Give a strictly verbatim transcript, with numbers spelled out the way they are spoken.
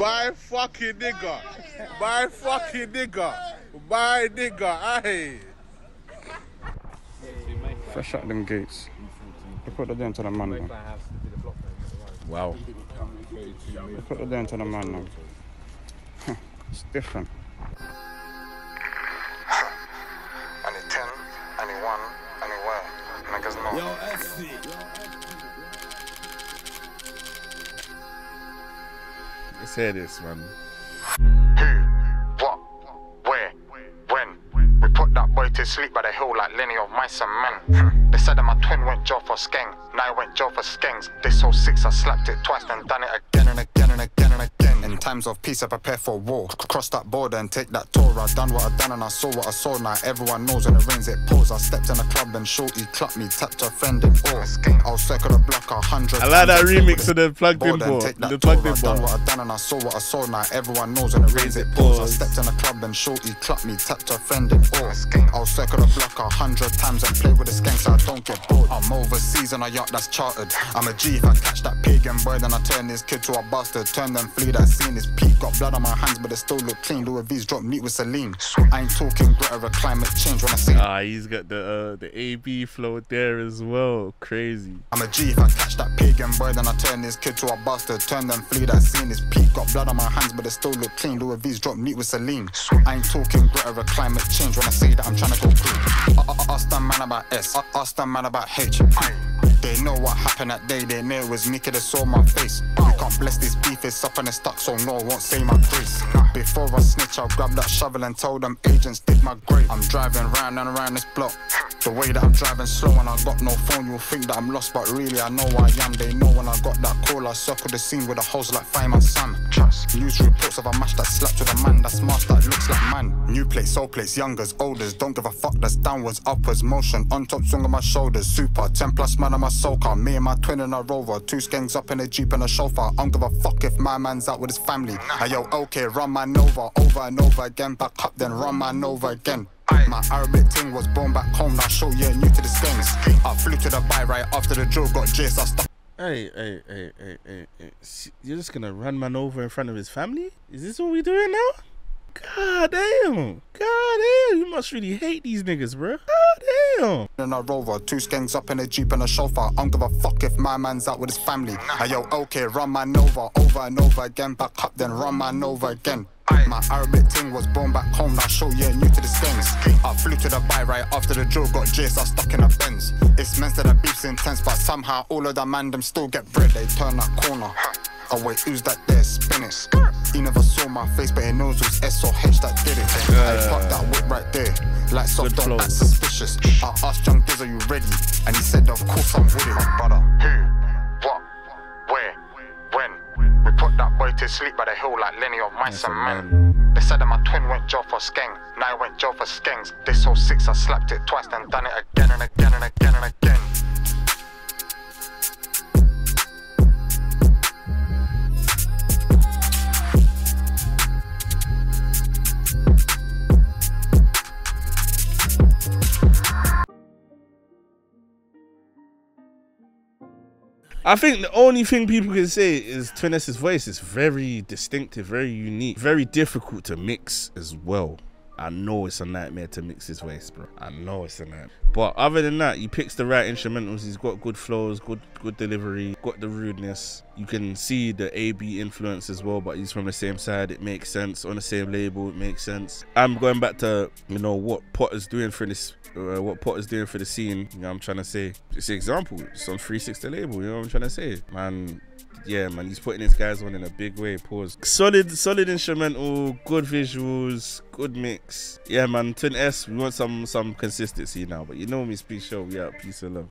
Buy fucking nigga. Buy fucking nigga. Buy nigga. Aye. Fresh out them gates. Look what they're doing to the man now. Wow. Look what they're doing to the man now. It's different. Yo, S C. Let's hear this, man. Who, what, where, when? We put that boy to sleep by the hill like Lenny of Mice and Men. They said that my twin went jail for skeng. Now I went jail for skengs. This whole six, I slapped it twice, then done it again and again and again and again. In times of peace, I prepare for war. Cross that border and take that tour. I done what I done and I saw what I saw. Now everyone knows when it rains it pours. I stepped in the club and shorty clapped me, tapped a friend in awe. I'll circle the block a hundred. I like that remix of the plugged in ball. The plugged in ball. I done what I done and I saw what I saw. Now everyone knows when it rains it pours. I stepped in the club and shorty clapped me, tapped a friend in awe. I'll circle the block a hundred times and play with the skanks so I don't get bored. I'm overseas and I yacht that's chartered. I'm a G. If I catch that pagan boy, then I turn this kid to a bastard. Turn them flee that scene. This peak got blood on my hands, but they still look clean. Louis V's drop meat with Celine. I ain't talking Greta or climate change when I say. Ah, he's got the uh, the A B flow there as well. Crazy. I'm a G. If I catch that pagan boy, then I turn this kid to a bastard. Turn them flee that scene. This peak got blood on my hands, but they still look clean. Louis V's drop meat with Celine. I ain't talking Greta or climate change when I say that I'm trying to go cool. Ask that man about S. Ask that man about H. They know what happened that day, they knew it was me, could have saw my face. You can't bless this beef, it's up and it's stuck, so no, I won't say my grace. Before I snitch, I'll grab that shovel and tell them agents did my grave. I'm driving round and around this block, the way that I'm driving slow and I got no phone, you'll think that I'm lost, but really I know I am. They know when I got that call, I circled the scene with a hose like find my son. Trust. News reports of a match that slapped with a man, that's masked that looks like man. New place, old place, youngers, olders, don't give a fuck, that's downwards, upwards, motion, on top, swing on my shoulders, super, ten plus man on my soul car, me and my twin in a Rover, two skanks up in a Jeep and a chauffeur. I don't give a fuck if my man's out with his family. Nah. Yo, okay, run man over, over and over again, back up then run man over again. Aye. My Arabic thing was born back home, now show you new to the skanks. I flew to the bike right after the drill, got J S, I stuck. Hey, hey, hey, hey, hey, hey, you're just gonna run man over in front of his family? Is this what we doing now? God damn, God damn, you must really hate these niggas, bro. God damn. In a Rover, two skanks up in a Jeep and a chauffeur. I don't give a fuck if my man's out with his family. Nah. Yo, okay, run man over, over and over again, back up then run man over again. Aye. My Arabic thing was born back home, now show you new to the skanks. I flew to the bike right after the drill, got J S, I stuck in a Benz. It's meant that the beef's intense, but somehow all of the man them still get bread, they turn that corner. Oh wait, who's that there? Spinach. He never saw my face, but he knows it was S or H that did it. I fucked that whip right there. Like soft, don't act suspicious. I asked John Giz, are you ready? And he said, of course I'm with it. Brother, who, what, where, when? We put that boy to sleep by the hill like Lenny of Mice and Men. They said that my twin went jail for skeng. Now I went jail for skengs. This whole six, I slapped it twice, then done it again and again and again and again. I think the only thing people can say is Twin S's voice is very distinctive, very unique, very difficult to mix as well. I know it's a nightmare to mix his voice, bro. I know it's a nightmare. But other than that, he picks the right instrumentals. He's got good flows, good good delivery, got the rudeness. You can see the A B influence as well, but he's from the same side. It makes sense. On the same label, it makes sense. I'm going back to, you know, what Potter's doing for this, uh, what Potter's doing for the scene. You know what I'm trying to say? It's an example. It's on three sixty label. You know what I'm trying to say? Man, yeah, man, he's putting his guys on in a big way. Pause. Solid, solid instrumental, good visuals, good mix. Yeah, man, Twin S, we want some some consistency now. But you know me, Speak Show, we out. Peace and love.